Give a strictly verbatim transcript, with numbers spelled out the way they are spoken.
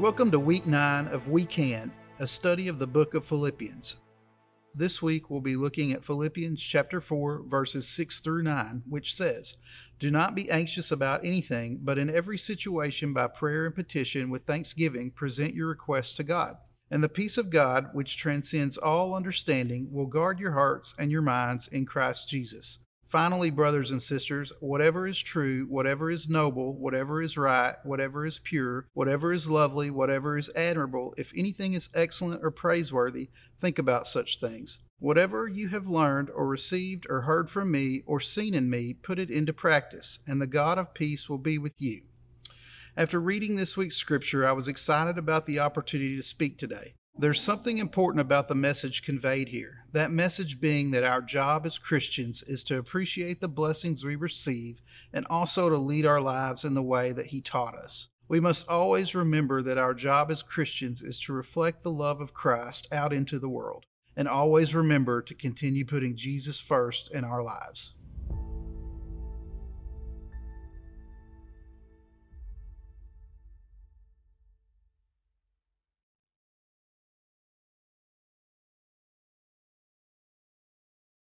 Welcome to week nine of We Can, a study of the book of Philippians. This week we'll be looking at Philippians chapter four, verses six through nine, which says, "Do not be anxious about anything, but in every situation by prayer and petition with thanksgiving present your requests to God. And the peace of God, which transcends all understanding, will guard your hearts and your minds in Christ Jesus. Finally, brothers and sisters, whatever is true, whatever is noble, whatever is right, whatever is pure, whatever is lovely, whatever is admirable, if anything is excellent or praiseworthy, think about such things. Whatever you have learned or received or heard from me or seen in me, put it into practice, and the God of peace will be with you." After reading this week's scripture, I was excited about the opportunity to speak today. There's something important about the message conveyed here, that message being that our job as Christians is to appreciate the blessings we receive and also to lead our lives in the way that He taught us. We must always remember that our job as Christians is to reflect the love of Christ out into the world, and always remember to continue putting Jesus first in our lives.